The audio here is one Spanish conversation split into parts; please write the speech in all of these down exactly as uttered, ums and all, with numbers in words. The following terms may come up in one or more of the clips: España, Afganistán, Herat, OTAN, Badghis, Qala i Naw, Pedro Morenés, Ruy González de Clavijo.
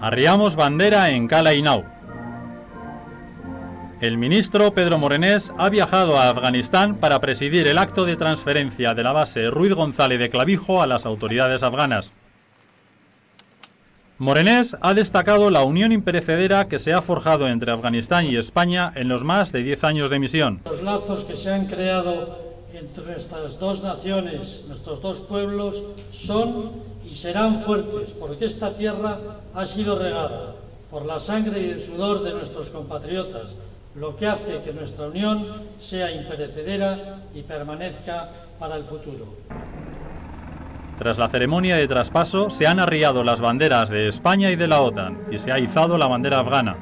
Arriamos bandera en Qala i Naw. El ministro Pedro Morenés ha viajado a Afganistán para presidir el acto de transferencia de la base Ruy González de Clavijo a las autoridades afganas. Morenés ha destacado la unión imperecedera que se ha forjado entre Afganistán y España en los más de diez años de misión. Los lazos que se han creado entre nuestras dos naciones, nuestros dos pueblos, son y serán fuertes, porque esta tierra ha sido regada por la sangre y el sudor de nuestros compatriotas, lo que hace que nuestra unión sea imperecedera y permanezca para el futuro. Tras la ceremonia de traspaso se han arriado las banderas de España y de la OTAN y se ha izado la bandera afgana.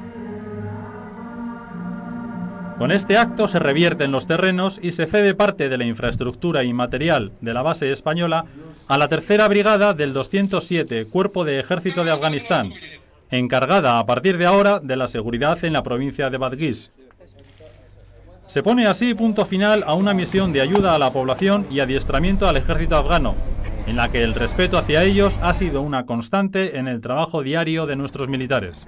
Con este acto se revierten los terrenos y se cede parte de la infraestructura inmaterial de la base española a la tercera brigada del doscientos siete Cuerpo de Ejército de Afganistán, encargada a partir de ahora de la seguridad en la provincia de Badghis. Se pone así punto final a una misión de ayuda a la población y adiestramiento al ejército afgano, en la que el respeto hacia ellos ha sido una constante en el trabajo diario de nuestros militares.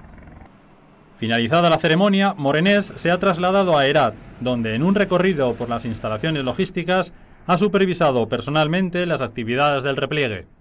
Finalizada la ceremonia, Morenés se ha trasladado a Herat, donde en un recorrido por las instalaciones logísticas ha supervisado personalmente las actividades del repliegue.